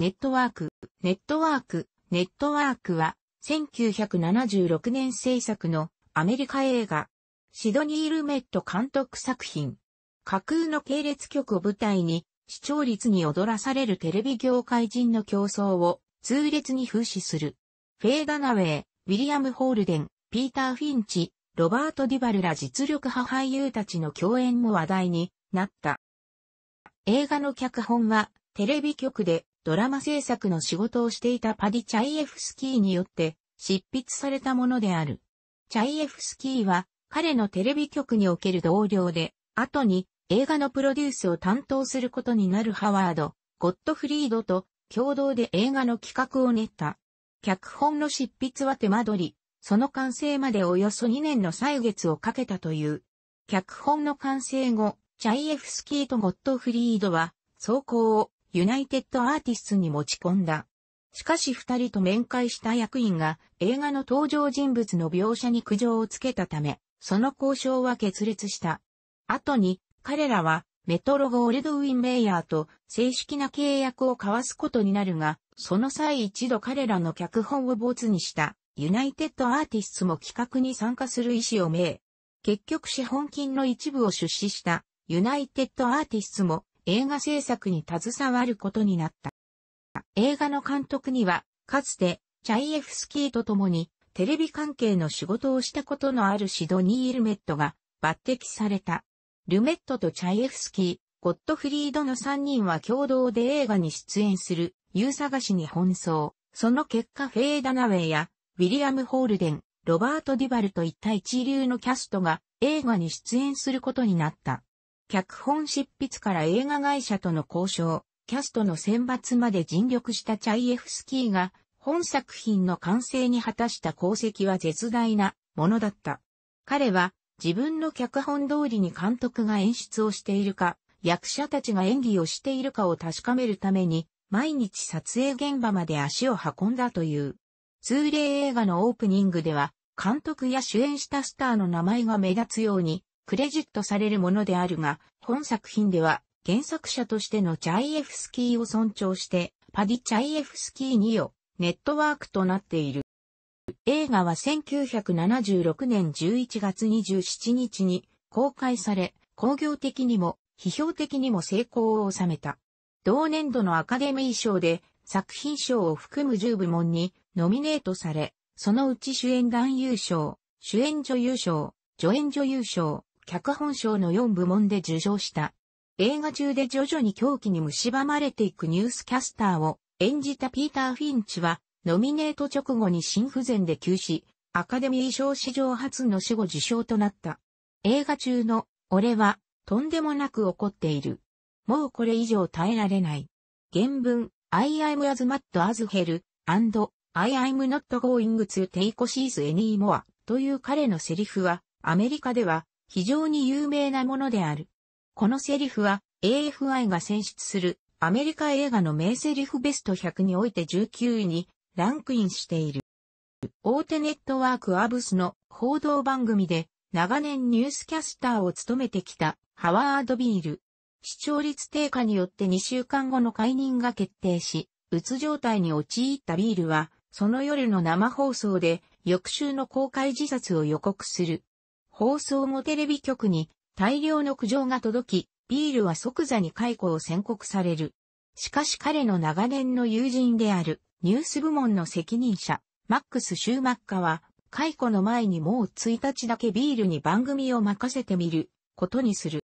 ネットワークは1976年制作のアメリカ映画シドニー・ルメット監督作品。架空の系列局を舞台に視聴率に踊らされるテレビ業界人の競争を痛烈に風刺する。フェイ・ダナウェイ、ウィリアム・ホールデン、ピーター・フィンチ、ロバート・デュバルら実力派俳優たちの共演も話題になった。映画の脚本はテレビ局でドラマ制作の仕事をしていたパディ・チャイエフスキーによって執筆されたものである。チャイエフスキーは彼のテレビ局における同僚で、後に映画のプロデュースを担当することになるハワード・ゴットフリードと共同で映画の企画を練った。脚本の執筆は手間取り、その完成までおよそ2年の歳月をかけたという。脚本の完成後、チャイエフスキーとゴットフリードは、草稿をユナイテッドアーティスツに持ち込んだ。しかし二人と面会した役員が映画の登場人物の描写に苦情をつけたため、その交渉は決裂した。後に、彼らはメトロゴールドウィン・メイヤーと正式な契約を交わすことになるが、その際一度彼らの脚本をボツにしたユナイテッドアーティスツも企画に参加する意思を明。結局資本金の一部を出資したユナイテッドアーティスツも映画制作に携わることになった。映画の監督にはかつてチャイエフスキーと共にテレビ関係の仕事をしたことのあるシドニー・ルメットが抜擢された。ルメットとチャイエフスキー、ゴットフリードの3人は共同で映画に出演する、ユ探しに奔走。その結果フェイ・ダナウェイや、ウィリアム・ホールデン、ロバート・デュバルといった一流のキャストが映画に出演することになった。脚本執筆から映画会社との交渉、キャストの選抜まで尽力したチャイエフスキーが、本作品の完成に果たした功績は絶大なものだった。彼は、自分の脚本通りに監督が演出をしているか、役者たちが演技をしているかを確かめるために、毎日撮影現場まで足を運んだという。通例映画のオープニングでは、監督や主演したスターの名前が目立つように、クレジットされるものであるが、本作品では、原作者としてのチャイエフスキーを尊重して、パディ・チャイエフスキーによ、ネットワークとなっている。映画は1976年11月27日に公開され、興行的にも批評的にも成功を収めた。同年度のアカデミー賞で作品賞を含む10部門にノミネートされ、そのうち主演男優賞、主演女優賞、助演女優賞、脚本賞の4部門で受賞した。映画中で徐々に狂気に蝕まれていくニュースキャスターを演じたピーター・フィンチは、ノミネート直後に心不全で急死、アカデミー賞史上初の死後受賞となった。映画中の、俺は、とんでもなく怒っている。もうこれ以上耐えられない。原文、I am as mad as hell, and I am not going to take this anymore という彼のセリフは、アメリカでは非常に有名なものである。このセリフは、AFI が選出する、アメリカ映画の名セリフベスト100において19位に、ランクインしている。大手ネットワークアブスの報道番組で長年ニュースキャスターを務めてきたハワード・ビール。視聴率低下によって2週間後の解任が決定し、うつ状態に陥ったビールは、その夜の生放送で翌週の公開自殺を予告する。放送後テレビ局に大量の苦情が届き、ビールは即座に解雇を宣告される。しかし彼の長年の友人である。ニュース部門の責任者、マックス・シューマッカは、解雇の前にもう1日だけビールに番組を任せてみることにする。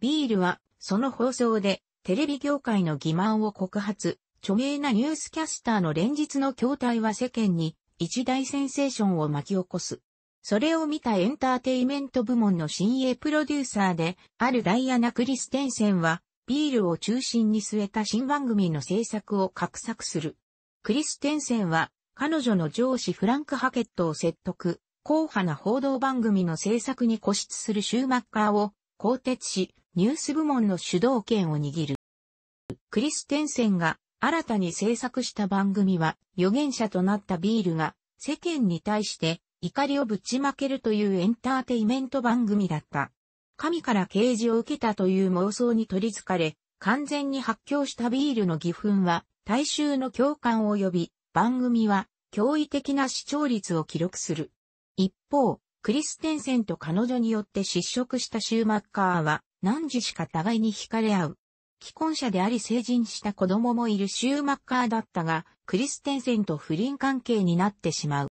ビールは、その放送で、テレビ業界の欺瞞を告発、著名なニュースキャスターの連日の狂態は世間に、一大センセーションを巻き起こす。それを見たエンターテイメント部門の新鋭プロデューサーで、あるダイアナ・クリステンセンは、ビールを中心に据えた新番組の制作を画策する。クリステンセンは、彼女の上司フランク・ハケットを説得、硬派な報道番組の制作に固執するシューマッカーを更迭し、ニュース部門の主導権を握る。クリステンセンが新たに制作した番組は、預言者となったビールが世間に対して怒りをぶちまけるというエンターテイメント番組だった。神から啓示を受けたという妄想に取り憑かれ、完全に発狂したビールの義憤は、大衆の共感を呼び、番組は驚異的な視聴率を記録する。一方、クリステンセンと彼女によって失職したシューマッカーは、汝しか互いに惹かれ合う。既婚者であり成人した子供もいるシューマッカーだったが、クリステンセンと不倫関係になってしまう。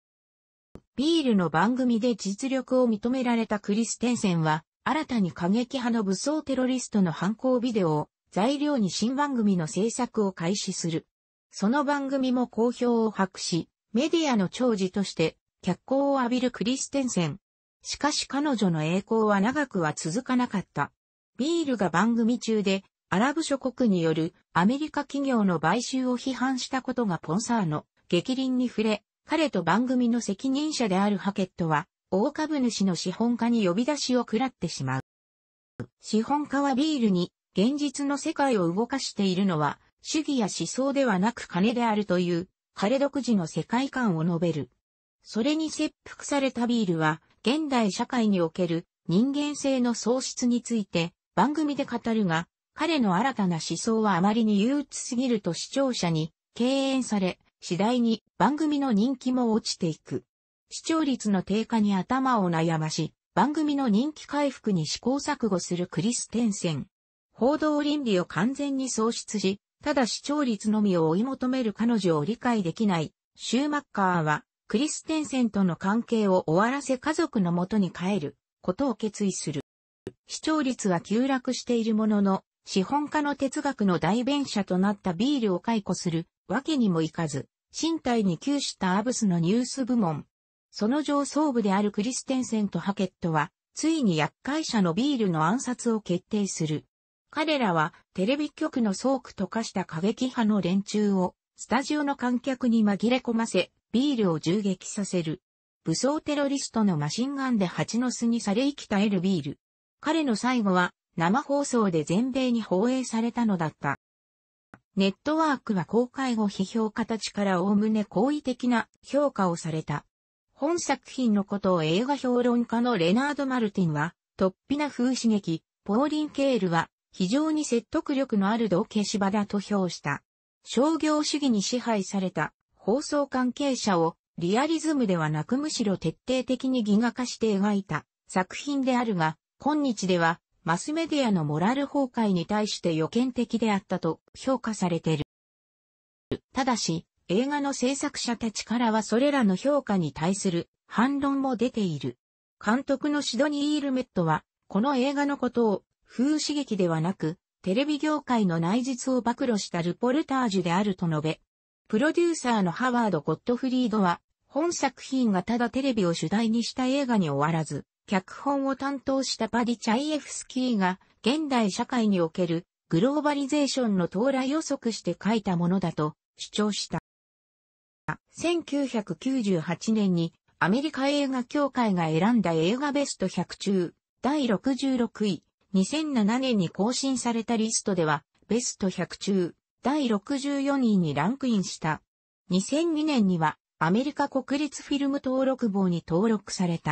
ビールの番組で実力を認められたクリステンセンは、新たに過激派の武装テロリストの犯行ビデオを材料に新番組の制作を開始する。その番組も好評を博し、メディアの寵児として脚光を浴びるクリステンセン。しかし彼女の栄光は長くは続かなかった。ビールが番組中でアラブ諸国によるアメリカ企業の買収を批判したことがポンサーの逆鱗に触れ、彼と番組の責任者であるハケットは大株主の資本家に呼び出しを食らってしまう。資本家はビールに現実の世界を動かしているのは主義や思想ではなく金であるという彼独自の世界観を述べる。それに切腹されたビールは現代社会における人間性の喪失について番組で語るが、彼の新たな思想はあまりに憂鬱すぎると視聴者に敬遠され、次第に番組の人気も落ちていく。視聴率の低下に頭を悩まし、番組の人気回復に試行錯誤するクリステンセン。報道倫理を完全に喪失し、ただ視聴率のみを追い求める彼女を理解できないシューマッカーは、クリステンセンとの関係を終わらせ家族の元に帰ることを決意する。視聴率は急落しているものの、資本家の哲学の代弁者となったビールを解雇するわけにもいかず、進退に窮したアブスのニュース部門。その上層部であるクリステンセンとハケットは、ついに厄介者のビールの暗殺を決定する。彼らは、テレビ局の倉庫と化した過激派の連中を、スタジオの観客に紛れ込ませ、ビールを銃撃させる。武装テロリストのマシンガンで蜂の巣にされ生き絶えるビール。彼の最後は、生放送で全米に放映されたのだった。ネットワークは公開後批評家たちからおおむね好意的な評価をされた。本作品のことを映画評論家のレナード・マルティンは、突飛な風刺劇、ポーリン・ケールは、非常に説得力のある道化芝だと評した。商業主義に支配された放送関係者をリアリズムではなくむしろ徹底的に戯画化して描いた作品であるが、今日では、マスメディアのモラル崩壊に対して予見的であったと評価されている。ただし、映画の制作者たちからはそれらの評価に対する反論も出ている。監督のシドニー・イールメットは、この映画のことを風刺激ではなく、テレビ業界の内実を暴露したルポルタージュであると述べ、プロデューサーのハワード・ゴットフリードは、本作品がただテレビを主題にした映画に終わらず、脚本を担当したパディ・チャイエフスキーが現代社会におけるグローバリゼーションの到来予測して書いたものだと主張した。1998年にアメリカ映画協会が選んだ映画ベスト100中第66位、2007年に更新されたリストではベスト100中第64位にランクインした。2002年にはアメリカ国立フィルム登録簿に登録された。